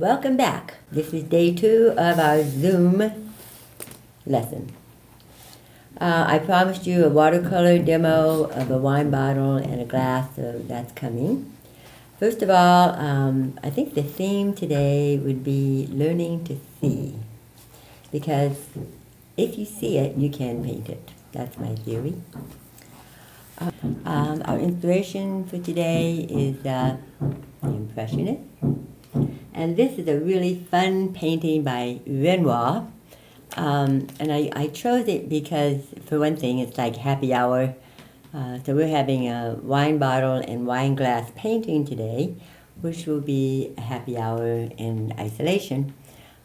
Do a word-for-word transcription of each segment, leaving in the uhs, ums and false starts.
Welcome back. This is day two of our Zoom lesson. Uh, I promised you a watercolor demo of a wine bottle and a glass, so that's coming. First of all, um, I think the theme today would be learning to see, because if you see it, you can paint it. That's my theory. Uh, um, our inspiration for today is uh, the Impressionist. And this is a really fun painting by Renoir. Um, and I, I chose it because, for one thing, it's like happy hour. Uh, so we're having a wine bottle and wine glass painting today, which will be a happy hour in isolation.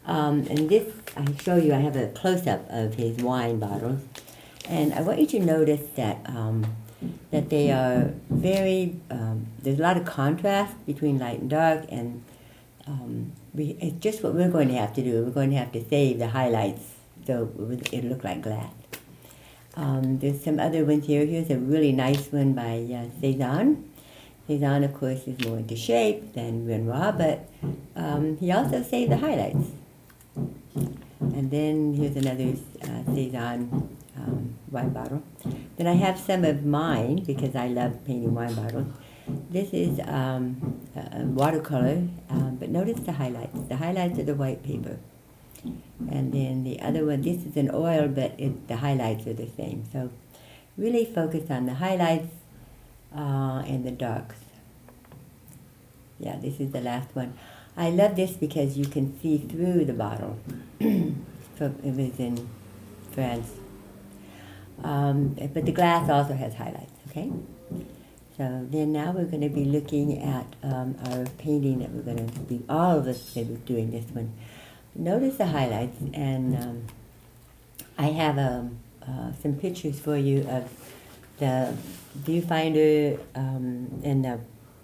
Um, and this, I show you, I have a close-up of his wine bottles. And I want you to notice that, um, that they are very, um, there's a lot of contrast between light and dark, and um, we, it's just what we're going to have to do. We're going to have to save the highlights so it'll look like glass. Um, there's some other ones here. Here's a really nice one by uh, Cezanne. Cezanne, of course, is more into shape than Renoir, but um, he also saved the highlights. And then here's another uh, Cezanne um, wine bottle. Then I have some of mine, because I love painting wine bottles. This is um, a watercolor, um, but notice the highlights. The highlights are the white paper. And then the other one, this is an oil, but it, the highlights are the same. So really focus on the highlights uh, and the darks. Yeah, this is the last one. I love this because you can see through the bottle. So it was in France. Um, but the glass also has highlights, okay? So then now we're going to be looking at um, our painting that we're going to be, all of us that we're doing this one. Notice the highlights, and um, I have um, uh, some pictures for you of the viewfinder um, and the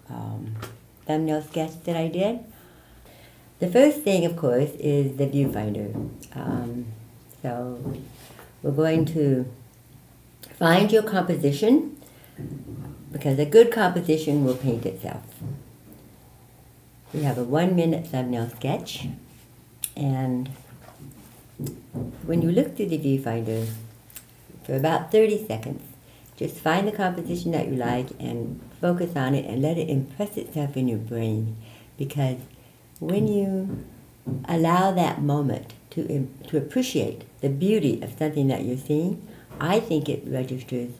um, thumbnail sketch that I did. The first thing, of course, is the viewfinder. Um, so we're going to find your composition, because a good composition will paint itself. We have a one-minute thumbnail sketch. And when you look through the viewfinder for about thirty seconds, just find the composition that you like and focus on it and let it impress itself in your brain. Because when you allow that moment to, to appreciate the beauty of something that you're seeing, I think it registers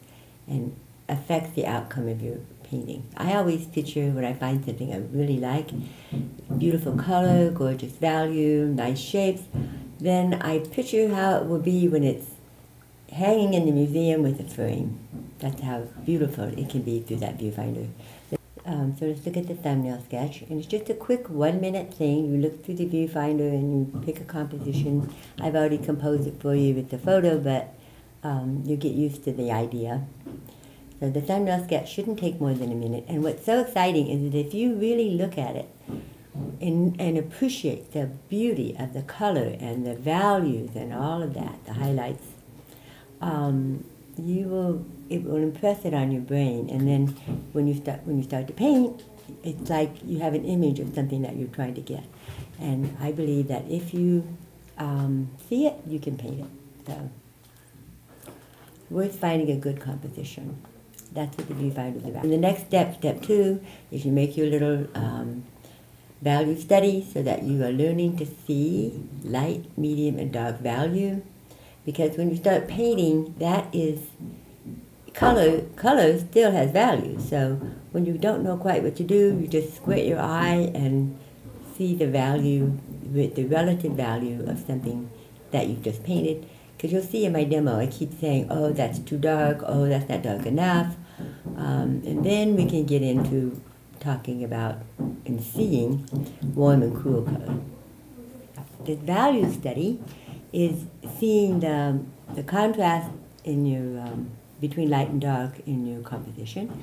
and affects the outcome of your painting. I always picture when I find something I really like, beautiful color, gorgeous value, nice shapes, then I picture how it will be when it's hanging in the museum with a frame. That's how beautiful it can be through that viewfinder. Um, so let's look at the thumbnail sketch, and it's just a quick one minute thing. You look through the viewfinder and you pick a composition. I've already composed it for you with the photo, but um, you get used to the idea. So the thumbnail sketch shouldn't take more than a minute. And what's so exciting is that if you really look at it and, and appreciate the beauty of the color and the values and all of that, the highlights, um, you will, it will impress it on your brain. And then when you start, when you start to paint, it's like you have an image of something that you're trying to get. And I believe that if you um, see it, you can paint it. So worth finding a good composition. That's what the viewfinder is about. And the next step, step two, is you make your little um, value study so that you are learning to see light, medium, and dark value. Because when you start painting, that is, color, color still has value. So when you don't know quite what to do, you just squint your eye and see the value, the relative value of something that you've just painted. Because you'll see in my demo, I keep saying, oh, that's too dark, oh, that's not dark enough. Um, and then we can get into talking about and seeing warm and cool color. The value study is seeing the, the contrast in your, um, between light and dark in your composition.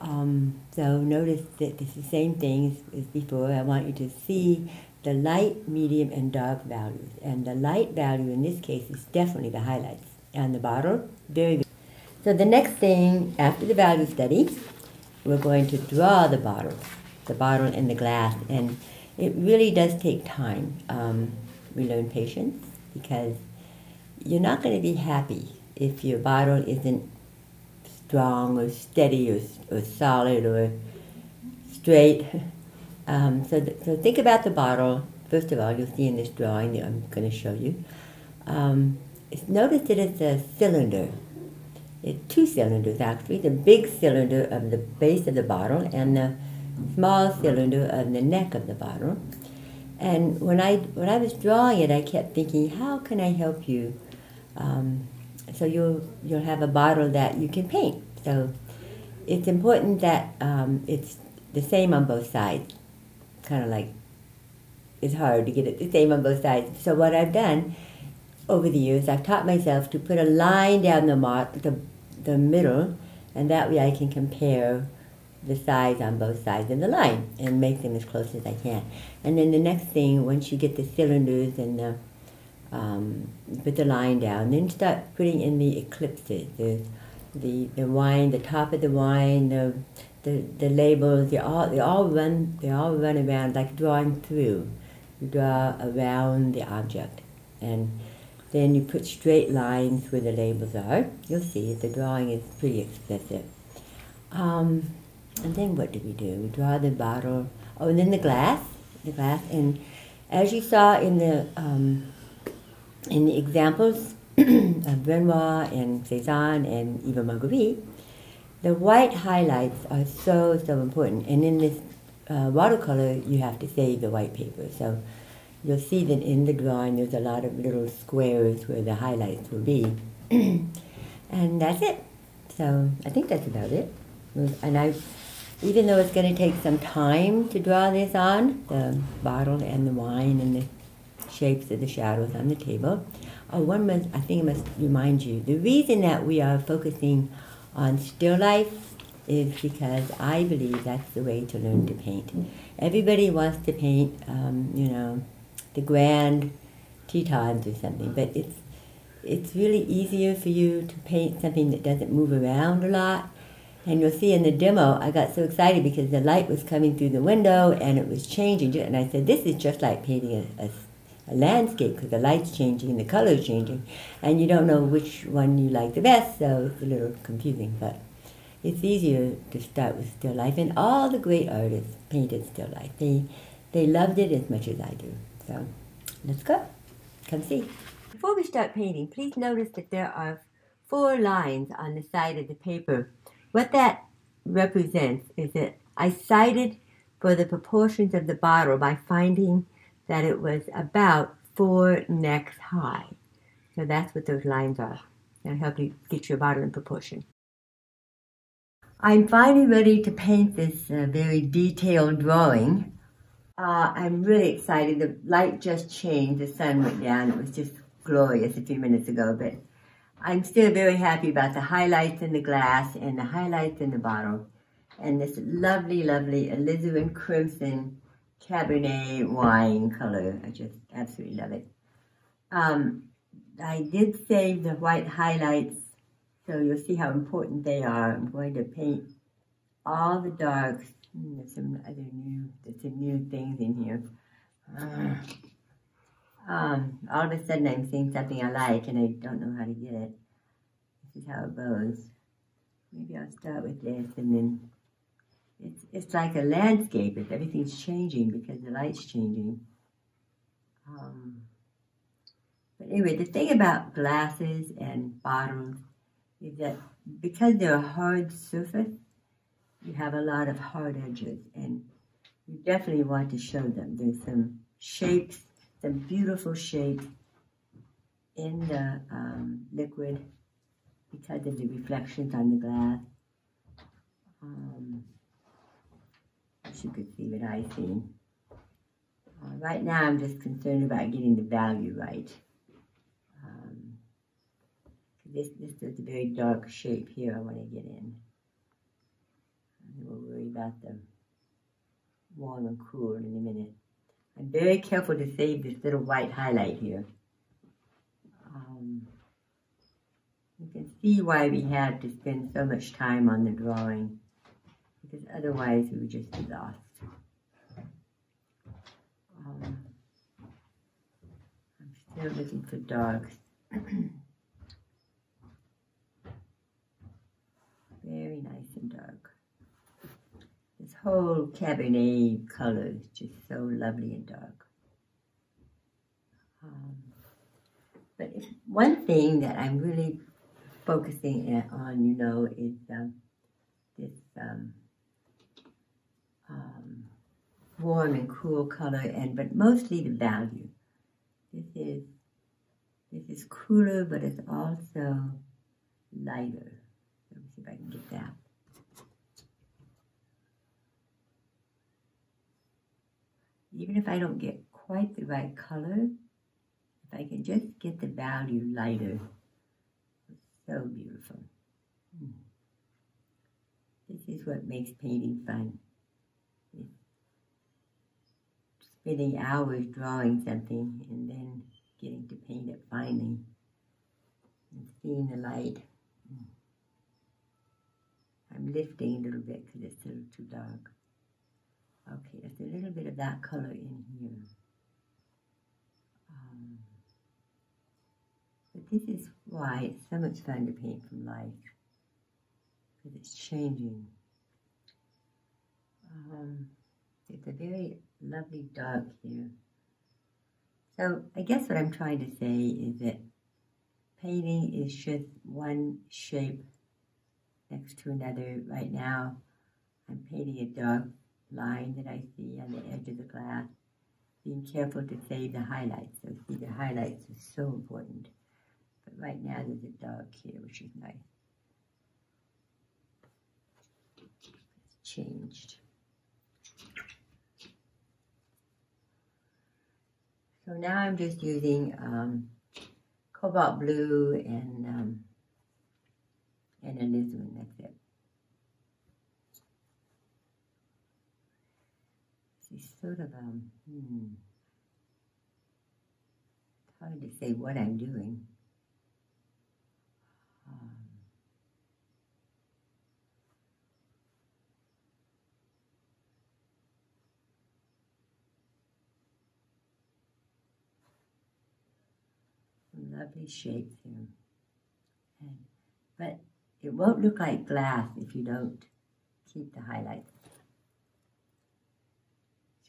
Um, so notice that it's the same thing as, as before. I want you to see the light, medium, and dark values. And the light value in this case is definitely the highlights. And the bottle, very good. So the next thing, after the value study, we're going to draw the bottle, the bottle and the glass. And it really does take time. Um, we learn patience, because you're not going to be happy if your bottle isn't strong or steady or, or solid or straight. Um, so, th so think about the bottle. First of all, you'll see in this drawing that I'm going to show you. Um, it's, notice that it's a cylinder. It's two cylinders, actually. The big cylinder of the base of the bottle and the small cylinder of the neck of the bottle. And when I, when I was drawing it, I kept thinking, how can I help you? Um, so you'll, you'll have a bottle that you can paint. So it's important that um, it's the same on both sides. Kind of like, it's hard to get it the same on both sides. So what I've done over the years, I've taught myself to put a line down the, mar the, the middle, and that way I can compare the size on both sides of the line and make them as close as I can. And then the next thing, once you get the cylinders and the, um, put the line down, then start putting in the eclipses, the, the, the wine, the top of the wine, the, the, the labels, they all, they, all run, they all run around, like drawing through. You draw around the object. And then you put straight lines where the labels are. You'll see the drawing is pretty explicit. Um, And then what do we do? We draw the bottle. Oh, and then the glass, the glass. And as you saw in the um, in the examples of Renoir and Cezanne and even Marguerite, the white highlights are so so important. And in this uh, watercolor, you have to save the white paper. So you'll see that in the drawing, there's a lot of little squares where the highlights will be. And that's it. So I think that's about it. And I. Even though it's going to take some time to draw this on, the bottle and the wine and the shapes of the shadows on the table, oh, one must, I think I must remind you, the reason that we are focusing on still life is because I believe that's the way to learn to paint. Everybody wants to paint, um, you know, the Grand Tetons or something, but it's, it's really easier for you to paint something that doesn't move around a lot. And you'll see in the demo, I got so excited because the light was coming through the window and it was changing. And I said, this is just like painting a, a, a landscape, because the light's changing and the color's changing. And you don't know which one you like the best, so it's a little confusing. But it's easier to start with still life. And all the great artists painted still life. They, they loved it as much as I do. So let's go. Come see. Before we start painting, please notice that there are four lines on the side of the paper. What that represents is that I cited for the proportions of the bottle by finding that it was about four necks high. So that's what those lines are. That'll help you get your bottle in proportion. I'm finally ready to paint this uh, very detailed drawing. Uh, I'm really excited. The light just changed. The sun went down. It was just glorious a few minutes ago, but I'm still very happy about the highlights in the glass and the highlights in the bottle. And this lovely, lovely alizarin crimson Cabernet wine color. I just absolutely love it. Um, I did save the white highlights, so you'll see how important they are. I'm going to paint all the darks. Mm, there's some other new, there's some new things in here. Uh, Um, all of a sudden I'm seeing something I like and I don't know how to get it. This is how it goes. Maybe I'll start with this, and then it's, it's like a landscape. It's, everything's changing because the light's changing. Um, but anyway, the thing about glasses and bottles is that because they're a hard surface, you have a lot of hard edges, and you definitely want to show them. There's some shapes, the beautiful shape in the um, liquid because of the reflections on the glass. Um, as you could see what I see. Uh, right now I'm just concerned about getting the value right. Um, this, this is a very dark shape here I want to get in. And we'll worry about the warm and cool in a minute. I'm very careful to save this little white highlight here. Um, you can see why we had to spend so much time on the drawing, because otherwise we would just be lost. color. I'm still looking for dogs. Very nice and dark. This whole Cabernet color is just so lovely and dark. Um, but if, one thing that I'm really focusing on, you know, is um, this um, um, warm and cool color, and but mostly the value. This is this is cooler, but it's also lighter. Let me see if I can get that. Even if I don't get quite the right color, if I can just get the value lighter, it's so beautiful. Mm. This is what makes painting fun. It's spending hours drawing something and then getting to paint it finally and seeing the light. Mm. I'm lifting a little bit because it's a little too dark. Okay, there's a little bit of that color in here. Um, but this is why it's so much fun to paint from life, because it's changing. Um, it's a very lovely dark here. So I guess what I'm trying to say is that painting is just one shape next to another. Right now, I'm painting a dark line that I see on the edge of the glass, being careful to save the highlights. So see, the highlights are so important. But right now, there's a dark here, which is nice. It's changed. So now I'm just using um, cobalt blue and um, and alizarin, that's it. It's sort of, um, hmm, it's hard to say what I'm doing. Um, some lovely shapes here. And, but it won't look like glass if you don't keep the highlights.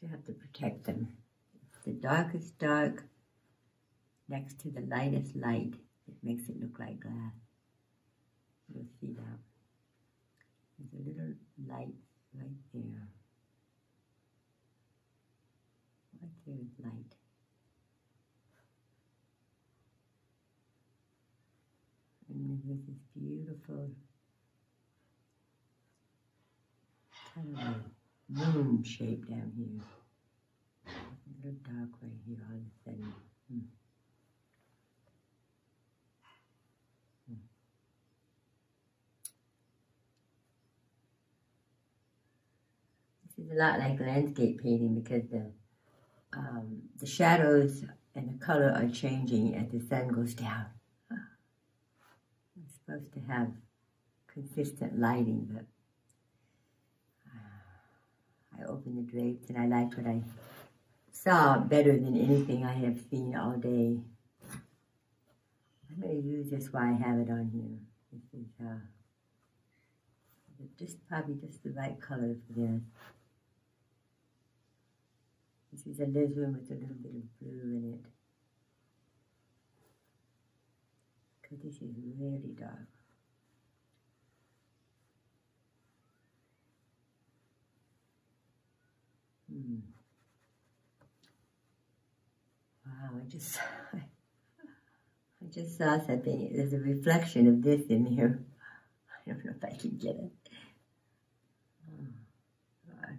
You have to protect them. The darkest dark next to the lightest light, it makes it look like glass. You'll see that. There's a little light right there. Right there is light. And there's this beautiful color. Moon shape down here. A little dark right here all of a sudden. Hmm. Hmm. This is a lot like landscape painting because the um, the shadows and the color are changing as the sun goes down. It's supposed to have consistent lighting, but I opened the drapes and I liked what I saw better than anything I have seen all day. I'm going to use this why I have it on here. This is uh, just probably just the right color for this. This is alizarin with a little bit of blue in it. Because this is really dark. Mm. Wow, I just I just saw something. There's a reflection of this in here. I don't know if I can get it. Oh, God.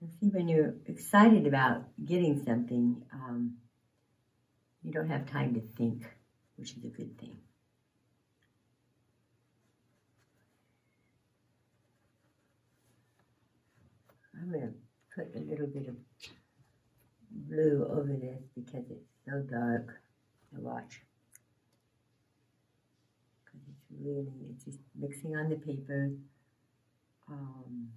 You see, when you're excited about getting something, um, you don't have time to think, which is a good thing. I'm going to put a little bit of blue over this because it's so dark to watch. Because it's really, it's just mixing on the paper. Um,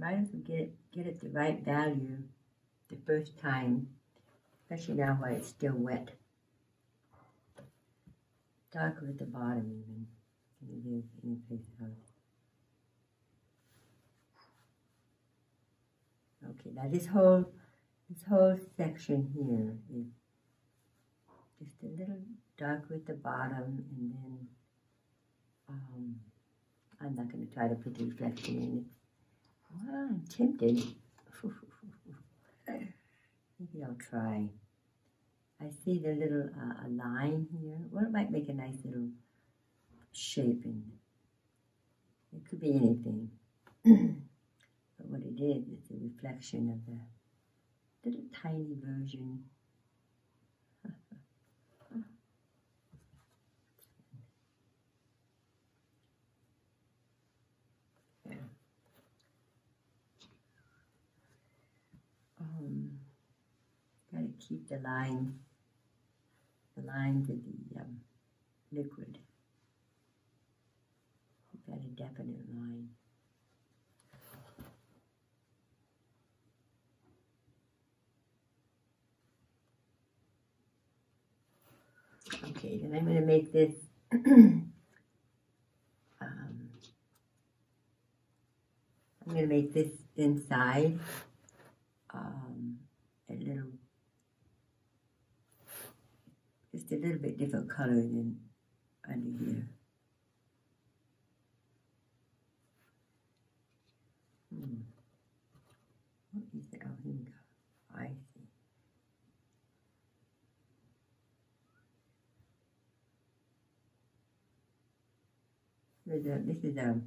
might as well get it, get it the right value the first time, especially now while it's still wet. Darker at the bottom even than it is any place else. Okay, now this whole this whole section here is just a little darker at the bottom, and then um, I'm not going to try to put the reflection in it. Well, I'm tempted. Maybe I'll try. I see the little uh, a line here. Well, it might make a nice little shape, and it could be anything. But what it is, it's a reflection of the little tiny version. Keep the line, the lines of the um, liquid. You've got a definite line. Okay, then I'm going to make this um, I'm going to make this inside um, a little Just a little bit different color than under here. Hmm. What is the alpaca? I see. There's a, this is a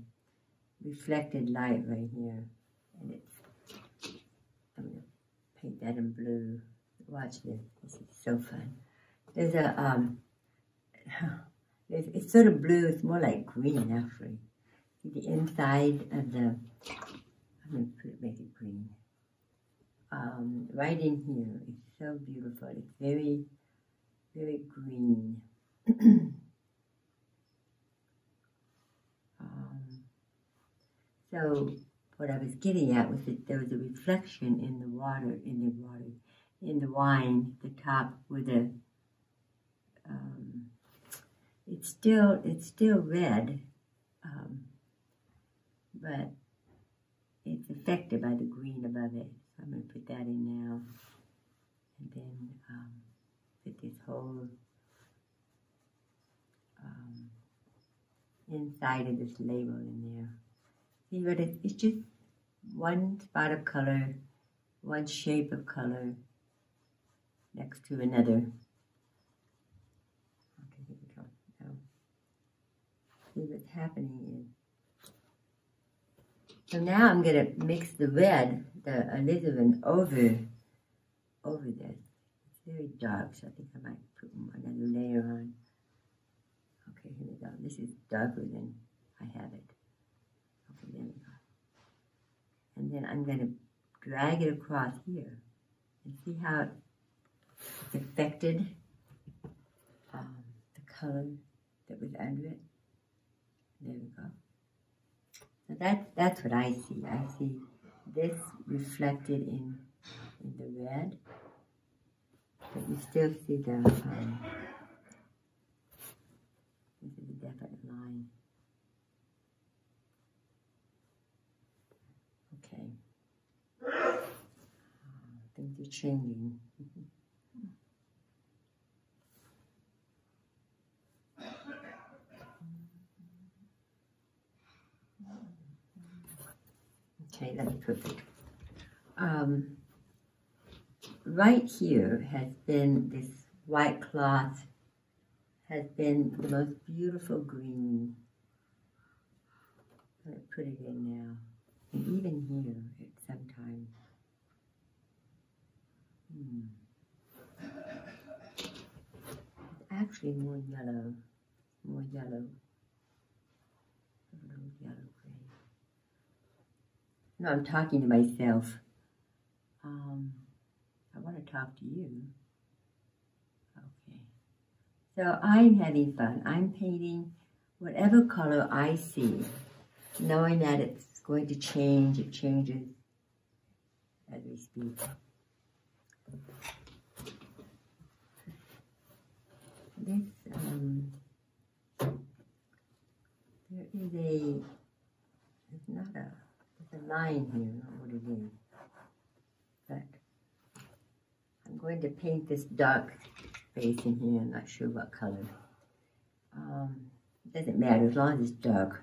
reflected light right here, and it's. I'm gonna paint that in blue. Watch this. This is so fun. There's a, um, it's, it's sort of blue, it's more like green actually. See the inside of the, I'm going to make it green. Um, right in here, it's so beautiful. It's very, very green. um, so what I was getting at was that there was a reflection in the water, in the water, in the wine, the top with a, Um, it's still it's still red, um, but it's affected by the green above it. So I'm going to put that in now, and then um, put this whole um, inside of this label in there. See, but it, it's just one spot of color, one shape of color next to another. See what's happening is, so now I'm going to mix the red, the alizarin, over, over this. It's very dark, so I think I might put another layer on. Okay, here we go. This is darker than I have it. Okay, there we go. And then I'm going to drag it across here and see how it's affected um, the color that was under it. There we go. So that's that's what I see. I see this reflected in in the red, but you still see the um, this is a definite line. Okay, uh, things are changing. Okay, that's perfect. Um, right here has been this white cloth, has been the most beautiful green. I'm going to put it in now. And even here, it's sometimes. Hmm. It's actually more yellow, more yellow. A little yellow. No, I'm talking to myself. Um, I want to talk to you. Okay. So I'm having fun. I'm painting whatever color I see, knowing that it's going to change, it changes as we speak. This, um, there is a, it's not a, it's a line here, not what it is, but I'm going to paint this dark space in here. I'm not sure what color. Um, it doesn't matter as long as it's dark.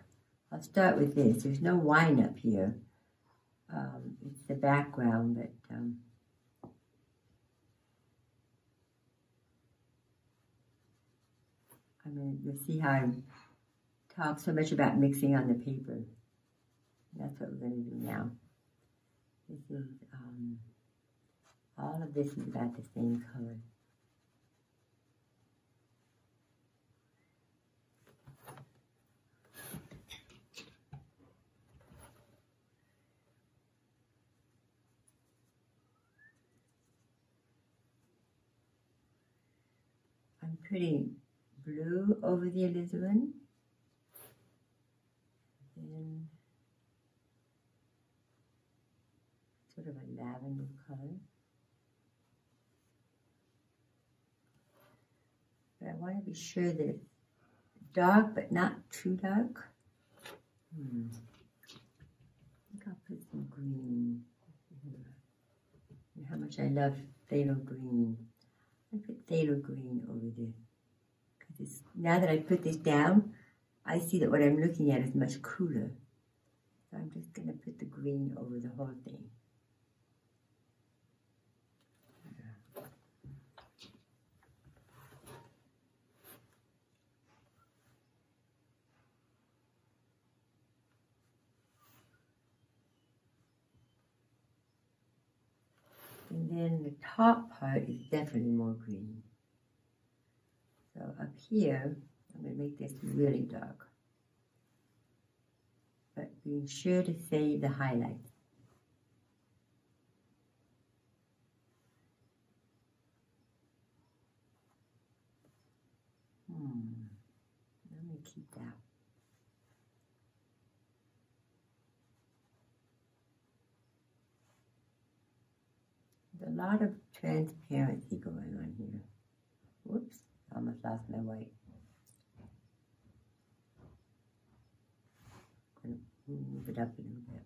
I'll start with this. There's no wine up here. Um, it's the background, but um, I mean, you'll see how I talk so much about mixing on the paper. That's what we're going to do now. This is um, all of this is about the same color. Pretty blue over the alizarin, and sort of a lavender color. But I want to be sure that it's dark, but not too dark. Hmm. I think I'll put some green. And how much I love phthalo green. I put phthalo green over this, because now that I put this down, I see that what I'm looking at is much cooler. So I'm just going to put the green over the whole thing. And then the top part is definitely more green. So up here, I'm going to make this really dark. But be sure to save the highlights. Hmm, let me keep that. A lot of transparency going on here. Whoops, I almost lost my white. I'm going to move it up a little bit.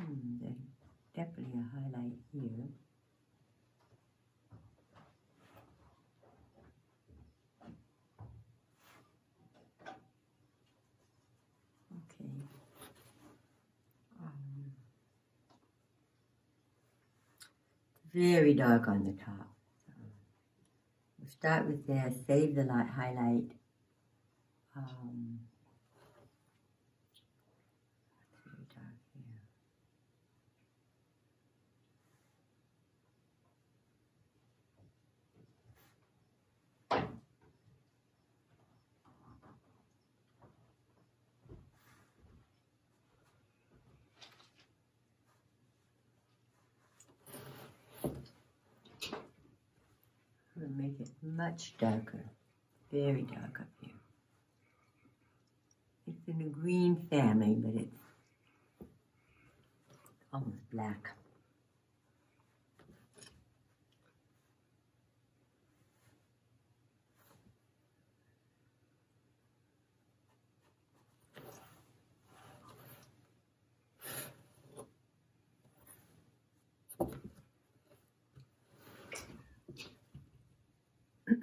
There we go. Definitely a highlight here. Okay. Um, very dark on the top. So we'll start with there, save the light highlight. Um, Make it much darker, very dark up here. It's in the green family, but it's almost black.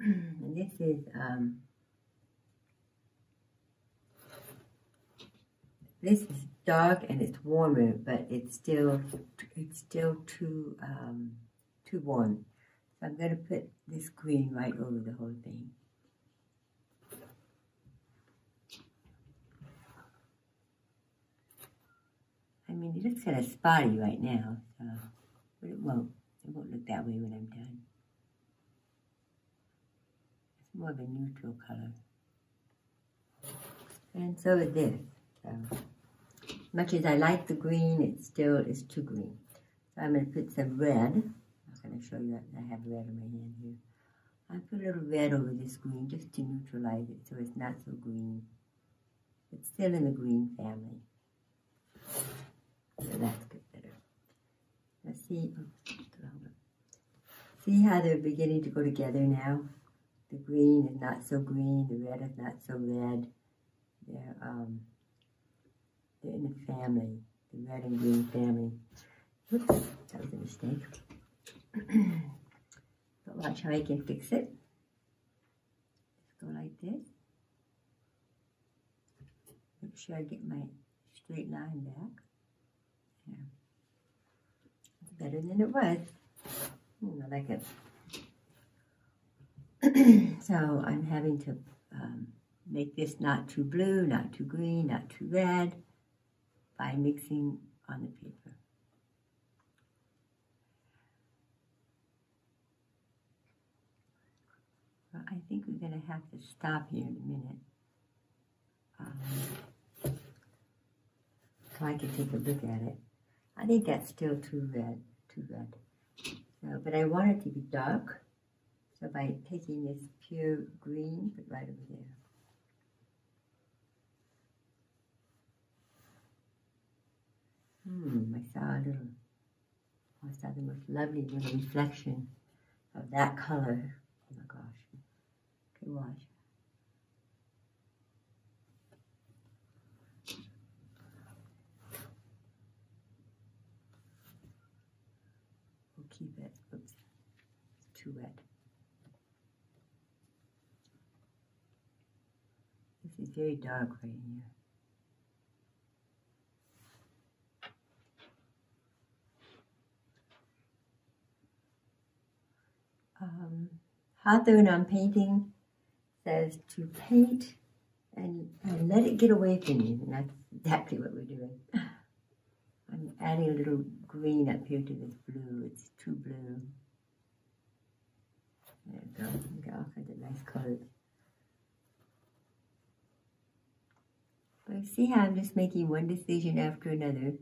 And this is, um, this is dark and it's warmer, but it's still, it's still too, um, too warm. So I'm going to put this green right over the whole thing. I mean, it looks kind of spotty right now, so, but it won't, it won't look that way when I'm done. More of a neutral color. and so is this. So, much as I like the green, it still is too green. So I'm going to put some red. I'm going to show you that I have red in my hand here. I put a little red over this green just to neutralize it so it's not so green. It's still in the green family. So that's good, better. Now see, see how they're beginning to go together now? The green is not so green, the red is not so red. They're, um, they're in a family, the red and green family. Whoops, that was a mistake. But watch how I can fix it. Just go like this. Make sure I get my straight line back. Yeah. It's better than it was. Ooh, I like it. So I'm having to um, make this not too blue, not too green, not too red by mixing on the paper. Well, I think we're going to have to stop here in a minute. Um, so I can take a look at it. I think that's still too red, too red. So, but I want it to be dark. So by taking this pure green, put right over there. Hmm, I saw a little, I saw the most lovely little reflection of that color. Oh my gosh, okay, watch. We'll keep it, oops, it's too wet. It's very dark right here. Um, Hawthorne on painting says to paint and, and let it get away from you, and that's exactly what we're doing. I'm adding a little green up here to this blue. It's too blue. There we go. We got all kinds of nice colors. But see how I'm just making one decision after another.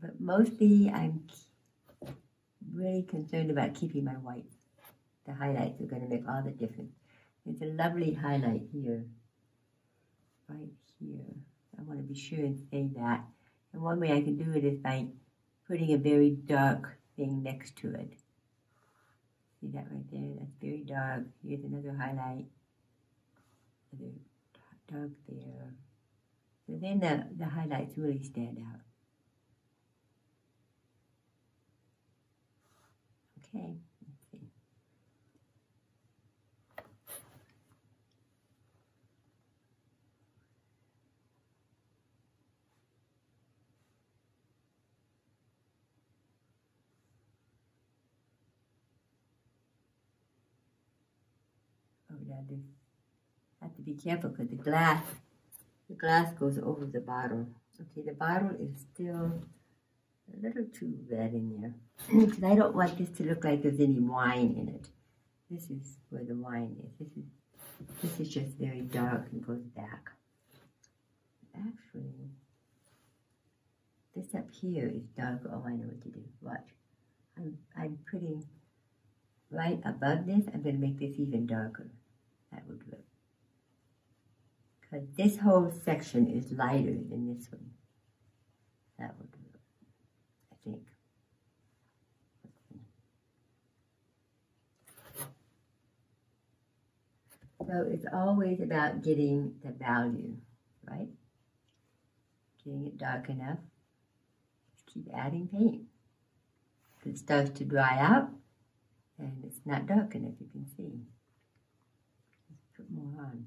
But mostly I'm really concerned about keeping my whites. The highlights are going to make all the difference. There's a lovely highlight here. Right here. I want to be sure and say that. And one way I can do it is by putting a very dark thing next to it. See that right there? That's very dark. Here's another highlight. Another dark there. So then the, the highlights really stand out. Okay, let's see. Oh, that is, I have to be careful because the glass, the glass goes over the bottle. Okay, the bottle is still a little too red in there. Because I don't want this to look like there's any wine in it. This is where the wine is. This is this is just very dark and goes back. Actually, this up here is dark. Oh, I know what to do. Watch. I'm I'm putting right above this. I'm going to make this even darker. That will do it. Because this whole section is lighter than this one. That will do it. Think. So it's always about getting the value, right? Getting it dark enough. Just keep adding paint. If it starts to dry out, and it's not dark enough, you can see. Just put more on.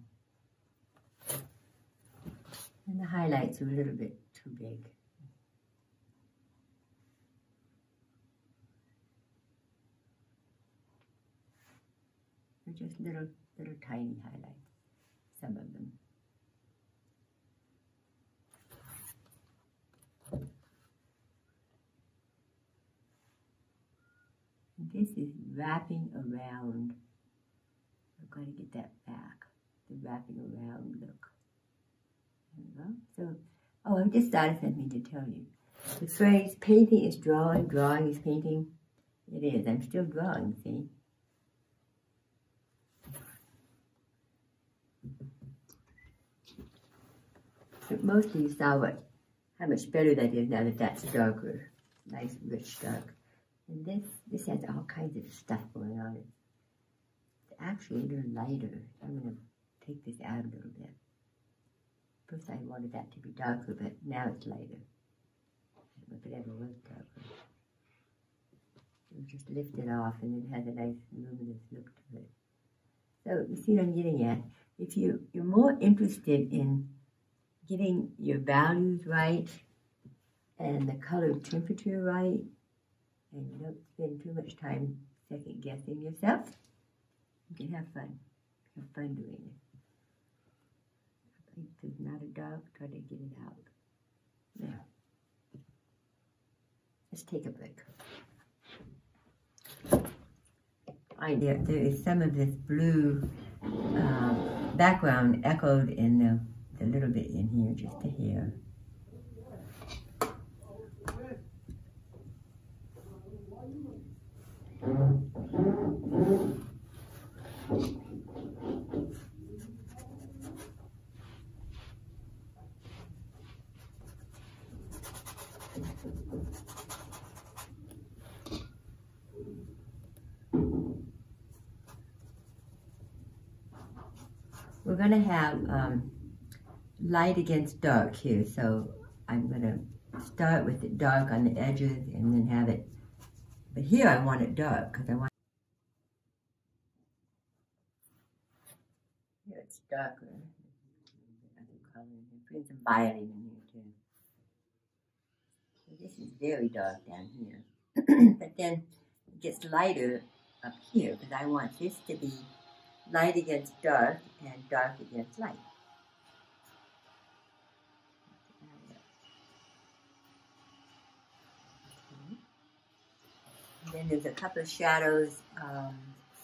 And the highlights are a little bit too big. Just little, little tiny highlights, some of them. And this is wrapping around. I've got to get that back, the wrapping around look. So, oh, I just started sent me to tell you. The phrase painting is drawing, drawing is painting. It is. I'm still drawing, see? But most of you saw what, how much better that is now that that's darker, nice, rich, dark. And this, this has all kinds of stuff going on. It's actually a little lighter. I'm going to take this out a little bit. First I wanted that to be darker, but now it's lighter. I don't know if it ever was darker. We'll just lift it off and it has a nice luminous look to it. So you see what I'm getting at? If you, you're more interested in getting your values right and the color temperature right, and you don't spend too much time second guessing yourself, you can have fun. Have fun doing it. If there's not a dog, try to get it out. Now, let's take a break. I, there, there is some of this blue uh, background echoed in the a little bit in here, just to here. We're going to have um, light against dark here, so I'm going to start with it dark on the edges and then have it, but here I want it dark because I want here it's darker. Put some violet in here too. So this is very dark down here, but then it gets lighter up here because I want this to be light against dark and dark against light. Then there's a couple of shadows um,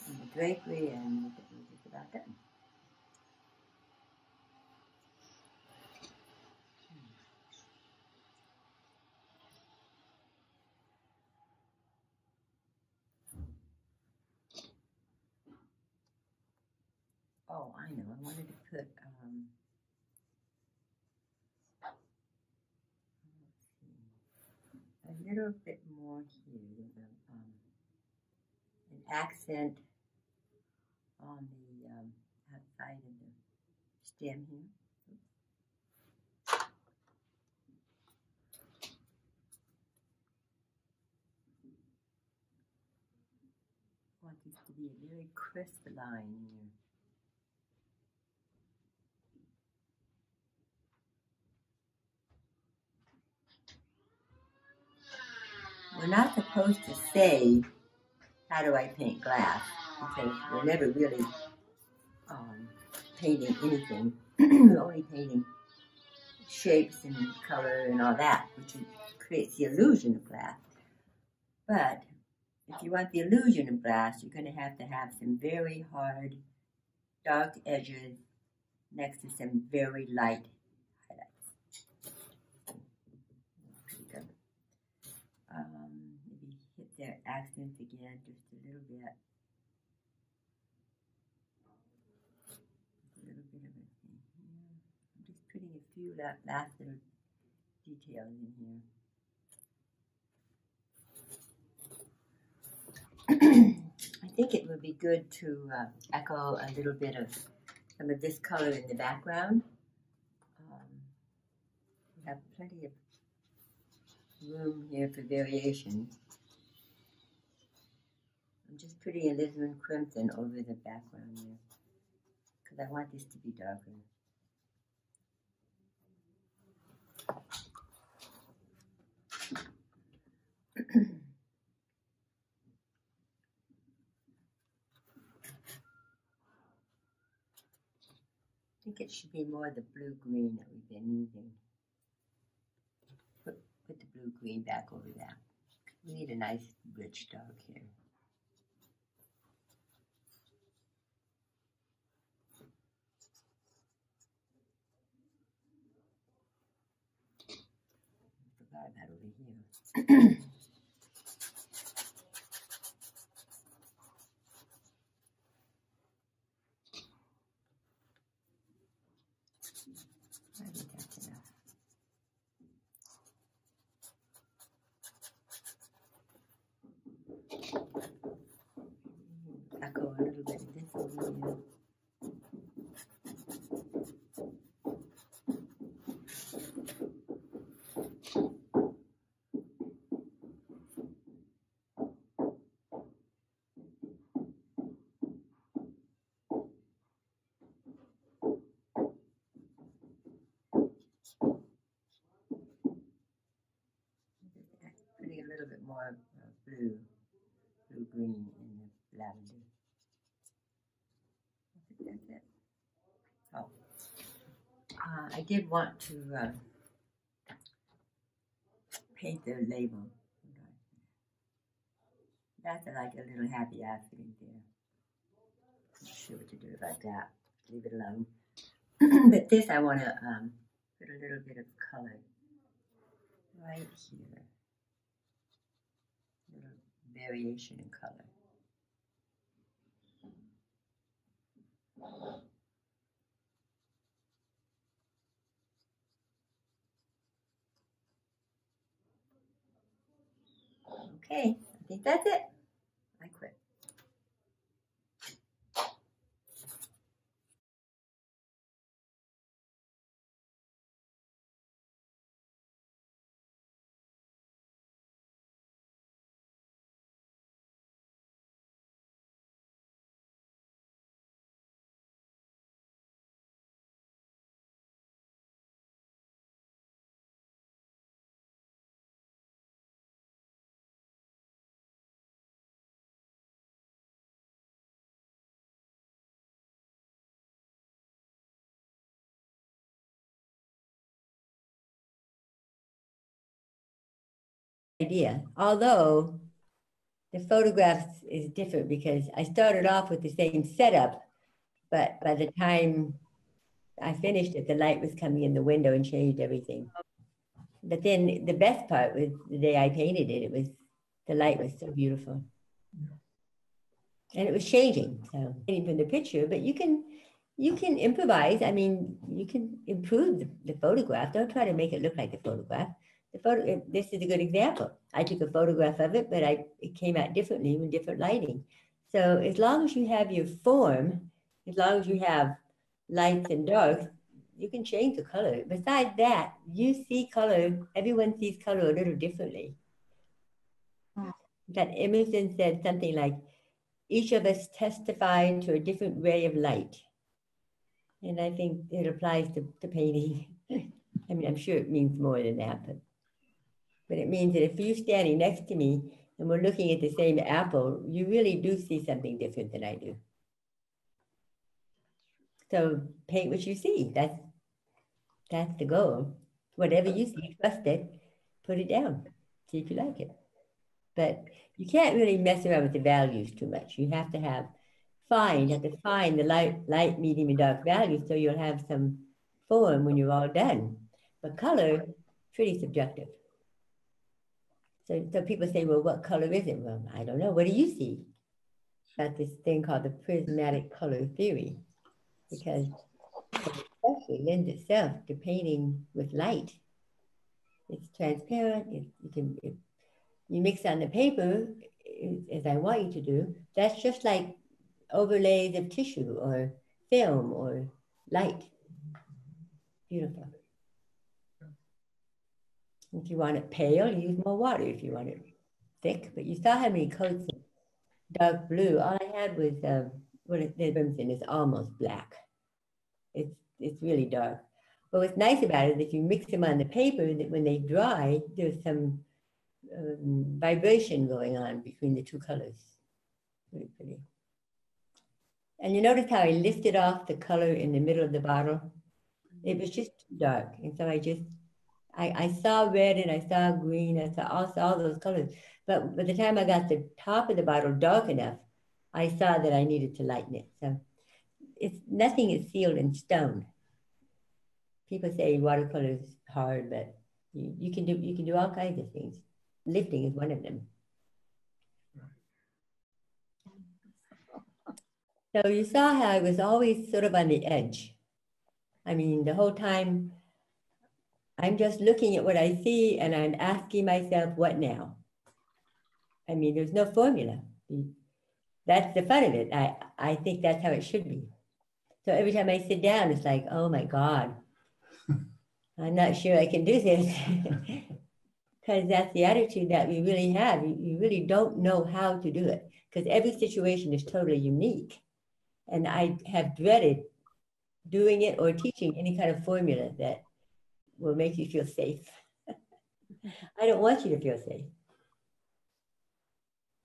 in the drapery, and we'll think about them. Oh, I know. I wanted to put. Um, A little bit more here with a, um, an accent on the um, outside of the stem here. I want this to be a very crisp line here. We're not supposed to say, how do I paint glass? Because we're never really um, painting anything. We're only painting shapes and color and all that, which creates the illusion of glass. But if you want the illusion of glass, you're going to have to have some very hard, dark edges next to some very light. Um, maybe hit their accents again just a little bit. Just a little bit of it in here. I'm just putting a few of that last little detail in here. I think it would be good to uh, echo a little bit of some of this color in the background. Um, we have plenty of room here for variation. I'm just putting alizarin crimson over the background here because I want this to be darker. I think it should be more the blue green that we've been using. Put the blue green back over that. We need a nice rich dark here. grab that over here. A little bit more uh, blue, blue green in the lavender. I think that's it. Oh, uh, I did want to uh, paint the label. That's like a little happy accident there. Not sure what to do about that. Leave it alone. But this, I want to um, put a little bit of color right here. Variation in color. Okay, I think that's it. I quit. Idea, although the photographs is different because I started off with the same setup, but by the time I finished it, the light was coming in the window and changed everything. But then the best part was the day I painted it, it was, the light was so beautiful. And it was changing, so even the picture, but you can, you can improvise. I mean, you can improve the, the photograph. Don't try to make it look like the photograph. The photo, this is a good example. I took a photograph of it, but I, it came out differently with different lighting. So as long as you have your form, as long as you have lights and darks, you can change the color. Besides that, you see color, everyone sees color a little differently. That Emerson said something like, each of us testified to a different ray of light. And I think it applies to, to painting. I mean, I'm sure it means more than that, but But it means that if you're standing next to me and we're looking at the same apple, you really do see something different than I do. So paint what you see. That's, that's the goal. Whatever you see, trust it, put it down, see if you like it. But you can't really mess around with the values too much. You have to have, find, you have to find the light, light, medium, and dark values so you'll have some form when you're all done. But color, pretty subjective. So, so people say, well, what color is it? Well, I don't know. What do you see? About this thing called the prismatic color theory, because it especially lends itself to painting with light. It's transparent. It, you can, it, you mix on the paper, as I want you to do. That's just like overlays of tissue or film or light. Beautiful. If you want it pale, you use more water. If you want it thick, but you saw how many coats of dark blue. All I had was uh, what is Emerson is almost black. It's it's really dark. But what's nice about it is if you mix them on the paper, that when they dry, there's some um, vibration going on between the two colors. Pretty pretty. And you notice how I lifted off the color in the middle of the bottle. It was just too dark, and so I just. I, I saw red and I saw green, I saw all, all those colors. But by the time I got the top of the bottle dark enough, I saw that I needed to lighten it. So it's, nothing is sealed in stone. People say watercolor is hard, but You, you can do you can do all kinds of things. Lifting is one of them. So you saw how I was always sort of on the edge. I mean, the whole time I'm just looking at what I see and I'm asking myself, what now? I mean, there's no formula. That's the fun of it. I, I think that's how it should be. So every time I sit down, it's like, oh my God, I'm not sure I can do this. Because that's the attitude that we really have. You, you really don't know how to do it because every situation is totally unique. And I have dreaded doing it or teaching any kind of formula that will make you feel safe. I don't want you to feel safe.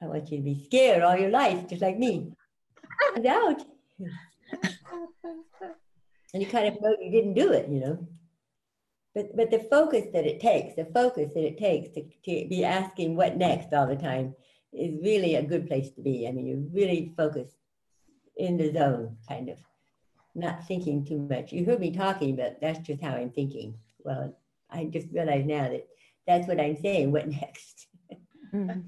I want you to be scared all your life, just like me. It's out. And you kind of know you didn't do it, you know. But, but the focus that it takes, the focus that it takes to, to be asking what next all the time is really a good place to be. I mean, you really focus in the zone, kind of, not thinking too much. You heard me talking, but that's just how I'm thinking. Well, I just realized now that that's what I'm saying, what next? Mm-hmm.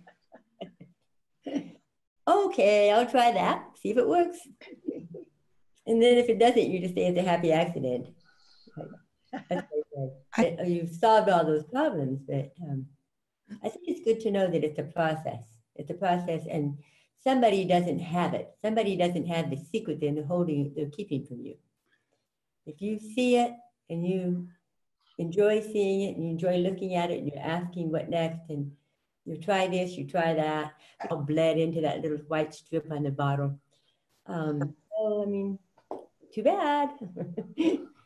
Okay, I'll try that, see if it works. And then if it doesn't, you just say it's a happy accident. You've solved all those problems, but um, I think it's good to know that it's a process. It's a process, and somebody doesn't have it. Somebody doesn't have the secret they're holding, they're keeping from you. If you see it and you enjoy seeing it and you enjoy looking at it and you're asking what next and you try this, you try that, all bled into that little white strip on the bottle. Um, so, I mean, too bad.